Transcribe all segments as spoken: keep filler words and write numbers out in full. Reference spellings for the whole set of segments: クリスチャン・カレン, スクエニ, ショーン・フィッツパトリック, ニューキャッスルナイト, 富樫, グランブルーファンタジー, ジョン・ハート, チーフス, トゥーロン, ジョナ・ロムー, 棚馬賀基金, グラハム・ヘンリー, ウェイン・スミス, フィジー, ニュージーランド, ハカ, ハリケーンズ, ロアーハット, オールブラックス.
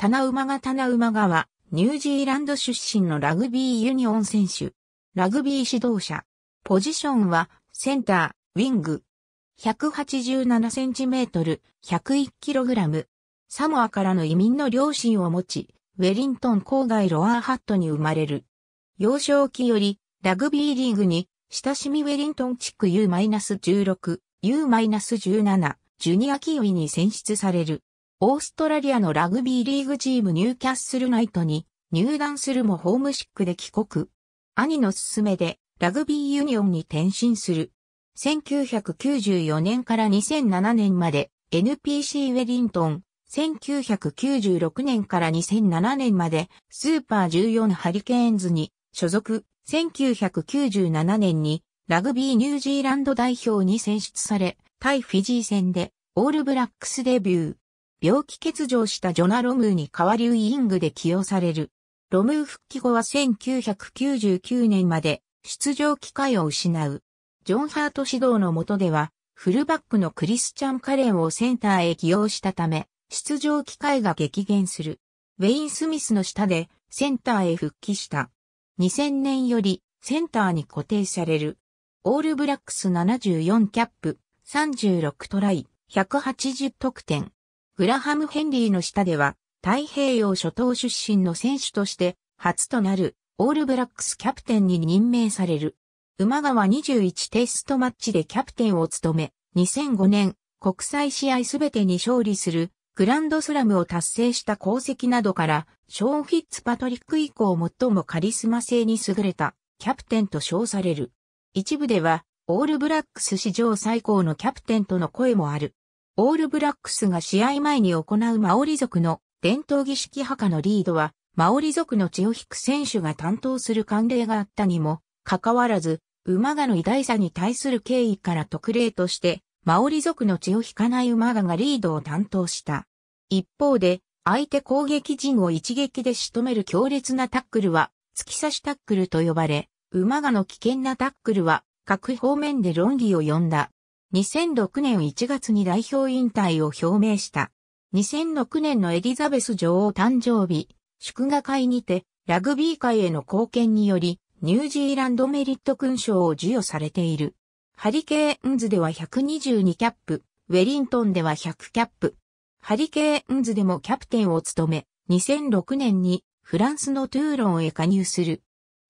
棚馬賀棚馬賀は、ニュージーランド出身のラグビーユニオン選手。ラグビー指導者。ポジションは、センター、ウィング。ひゃくはちじゅうななセンチメートル、ひゃくいちキログラム。サモアからの移民の両親を持ち、ウェリントン郊外ロアーハットに生まれる。幼少期より、ラグビーリーグに、親しみウェリントン地区 ユーじゅうろく、ユーじゅうなな、ジュニアキウイに選出される。オーストラリアのラグビーリーグチームニューキャッスルナイトに入団するもホームシックで帰国。兄の勧めでラグビーユニオンに転身する。せんきゅうひゃくきゅうじゅうよねんからにせんななねんまで エヌピーシー ウェリントン。せんきゅうひゃくきゅうじゅうろくねんからにせんななねんまでスーパーじゅうよんハリケーンズに所属。せんきゅうひゃくきゅうじゅうななねんにラグビーニュージーランド代表に選出され、対フィジー戦でオールブラックスデビュー。病気欠場したジョナ・ロムーに代わりウィングで起用される。ロムー復帰後はせんきゅうひゃくきゅうじゅうきゅうねんまで出場機会を失う。ジョン・ハート指導の下では、フルバックのクリスチャン・カレンをセンターへ起用したため、出場機会が激減する。ウェイン・スミスの下でセンターへ復帰した。にせんねんよりセンターに固定される。オールブラックスななじゅうよんキャップ、さんじゅうろくトライ、ひゃくはちじゅう得点。グラハム・ヘンリーの下では、太平洋諸島出身の選手として、初となる、オールブラックスキャプテンに任命される。馬賀はにじゅういちテストマッチでキャプテンを務め、にせんごねん、国際試合すべてに勝利する、グランドスラムを達成した功績などから、ショーン・フィッツパトリック以降最もカリスマ性に優れた、キャプテンと称される。一部では、オールブラックス史上最高のキャプテンとの声もある。オールブラックスが試合前に行うマオリ族の伝統儀式墓のリードは、マオリ族の血を引く選手が担当する慣例があったにも、かかわらず、馬賀の偉大さに対する敬意から特例として、マオリ族の血を引かない馬賀がリードを担当した。一方で、相手攻撃陣を一撃で仕留める強烈なタックルは、突き刺しタックルと呼ばれ、馬賀の危険なタックルは、各方面で論議を呼んだ。にせんろくねんいちがつに代表引退を表明した。にせんろくねんのエリザベス女王誕生日、祝賀会にて、ラグビー界への貢献により、ニュージーランドメリット勲章を授与されている。ハリケーンズではひゃくにじゅうにキャップ、ウェリントンではひゃくキャップ。ハリケーンズでもキャプテンを務め、にせんろくねんにフランスのトゥーロンへ加入する。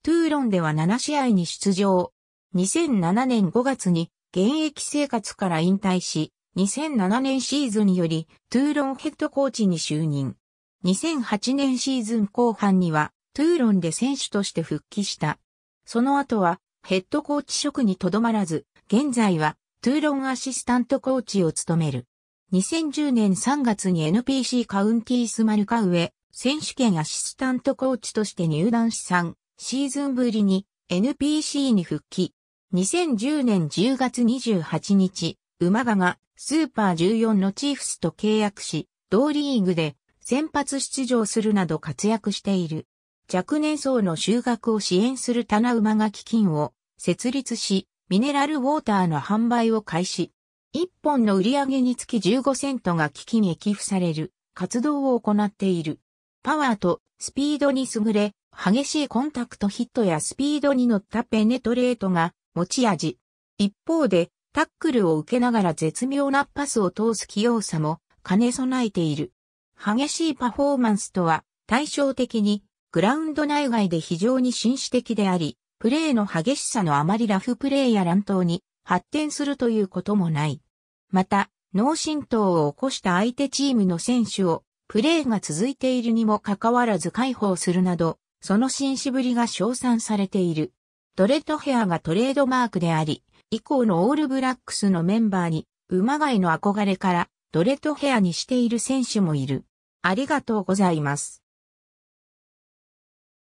トゥーロンではなな試合に出場。にせんななねんごがつに、現役生活から引退し、にせんななねんシーズンにより、トゥーロンヘッドコーチに就任。にせんはちねんシーズン後半には、トゥーロンで選手として復帰した。その後は、ヘッドコーチ職にとどまらず、現在は、トゥーロンアシスタントコーチを務める。にせんじゅうねんさんがつに エヌピーシー カウンティースマルカウへ、選手権アシスタントコーチとして入団しさんシーズンぶりに、エヌピーシー に復帰。にせんじゅうねんじゅうがつにじゅうはちにち、馬賀がスーパーじゅうよんのチーフスと契約し、同リーグで先発出場するなど活躍している。若年層の就学を支援する棚馬賀基金を設立し、ミネラルウォーターの販売を開始。いっぽんの売り上げにつきじゅうごセントが基金へ寄付される活動を行っている。パワーとスピードに優れ、激しいコンタクトヒットやスピードに乗ったペネトレートが、持ち味。一方で、タックルを受けながら絶妙なパスを通す器用さも兼ね備えている。激しいパフォーマンスとは対照的に、グラウンド内外で非常に紳士的であり、プレーの激しさのあまりラフプレーや乱闘に発展するということもない。また、脳震盪を起こした相手チームの選手を、プレーが続いているにもかかわらず解放するなど、その紳士ぶりが称賛されている。ドレッドヘアがトレードマークであり、以降のオールブラックスのメンバーに、馬賀への憧れから、ドレッドヘアにしている選手もいる。ありがとうございます。